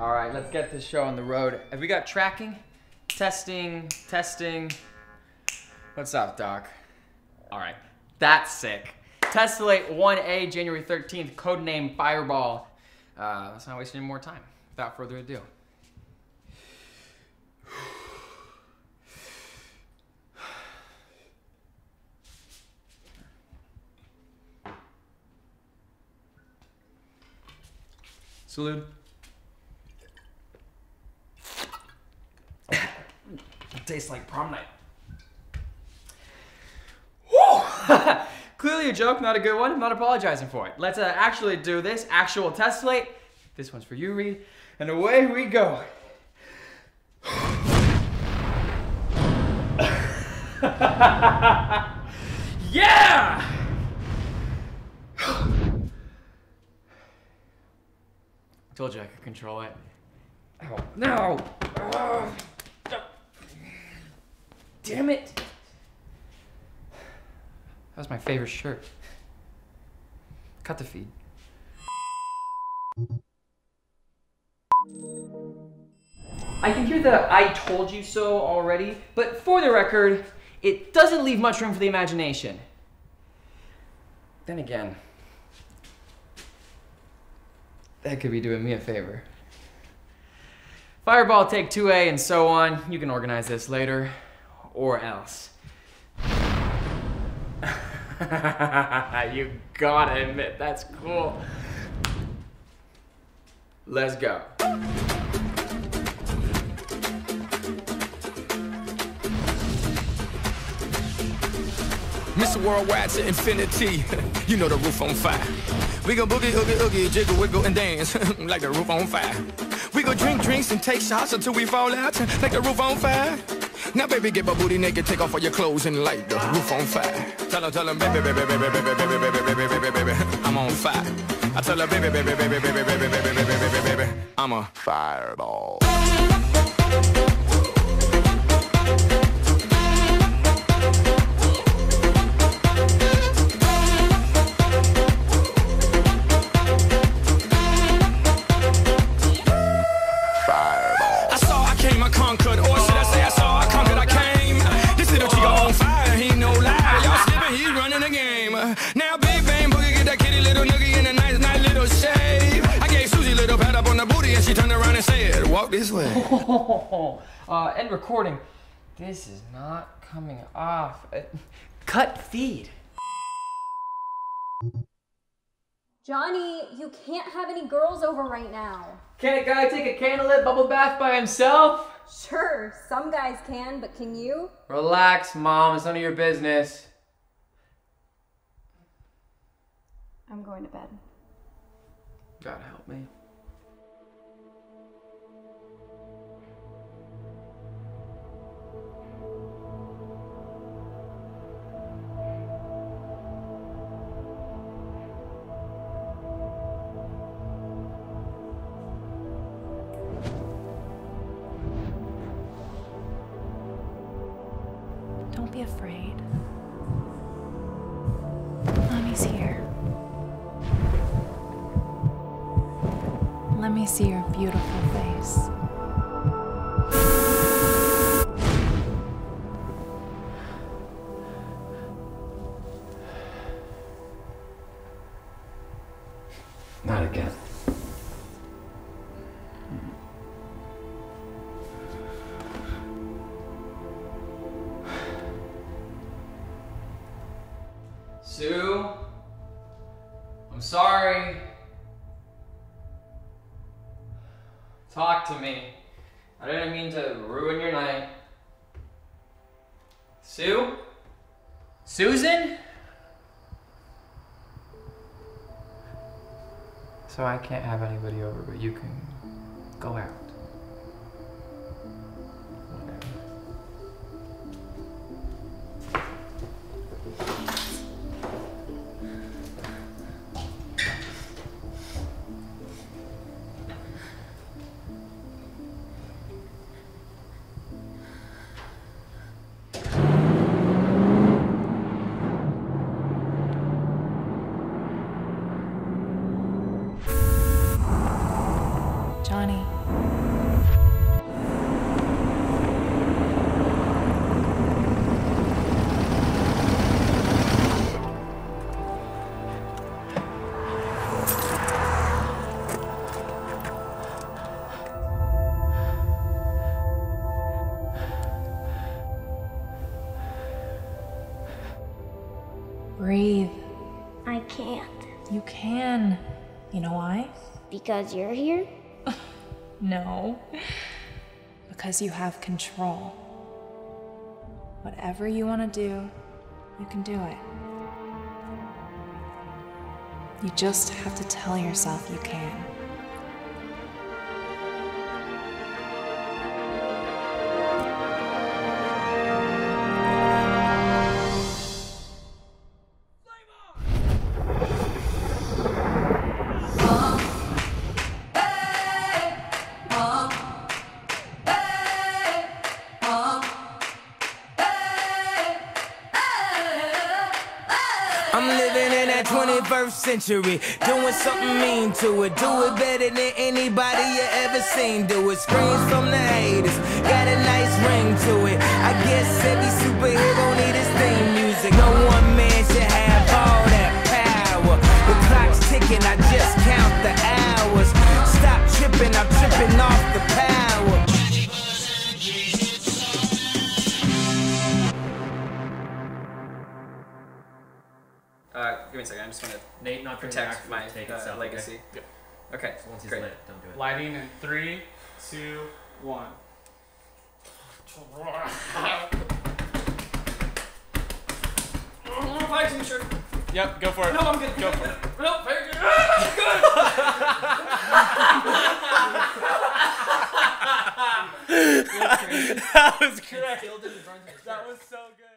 All right, let's get this show on the road. Have we got tracking? Testing. What's up, Doc? All right, that's sick. Tessellate 1A, January 13th, codename Fireball. Let's not waste any more time. Without further ado. Salud. Tastes like prom night. Woo! Clearly a joke, not a good one. I'm not apologizing for it. Let's actually do this. Actual test slate. This one's for you, Reed. And away we go. Yeah! Told you I could control it. Ow. No! Oh. Damn it! That was my favorite shirt. Cut the feed. I can hear the "I told you so" already, but for the record, it doesn't leave much room for the imagination. Then again, that could be doing me a favor. Fireball, take 2A, and so on. You can organize this later, or else. You gotta admit, that's cool. Let's go. Mr. Worldwide to infinity, you know the roof on fire. We go boogie, oogie, oogie, jiggle, wiggle, and dance like the roof on fire. We go drink drinks and take shots until we fall out like the roof on fire. Now, baby, get my booty naked, take off all your clothes and light the roof on fire. Tell them, baby, baby, baby, baby, baby, baby, baby, baby, baby, I'm on fire. I tell her, baby, baby, baby, baby, baby, baby, baby, baby, baby, baby, I'm a fireball. This way. End recording. This is not coming off. Cut feed. Johnny, you can't have any girls over right now. Can a guy take a candlelit bubble bath by himself? Sure, some guys can, but can you? Relax, Mom. It's none of your business. I'm going to bed. God help me. Don't be afraid. Mommy's here. Let me see your beautiful face. Not again. Sue, I'm sorry. Talk to me. I didn't mean to ruin your night. Sue? Susan? So I can't have anybody over, but you can go out. Johnny. Breathe. I can't. You can. You know why? Because you're here? No. Because you have control. Whatever you want to do, you can do it. You just have to tell yourself you can. I'm living in that 21st century, doing something mean to it. Do it better than anybody you ever seen do it. Screams from the haters, got a nice ring to it. I guess every superhero need his theme music. No one man should have all that power. The clock's ticking, I just count the hours. Stop tripping, I'm tripping off the power. Give me a second, I just want to not protect my legacy. Okay, yeah. Okay. Once he's great. Lit, don't do it. Lighting in 3, 2, 1. Yep, go for it. No, I'm good. Go for it. No, very good. That was correct. That was so good.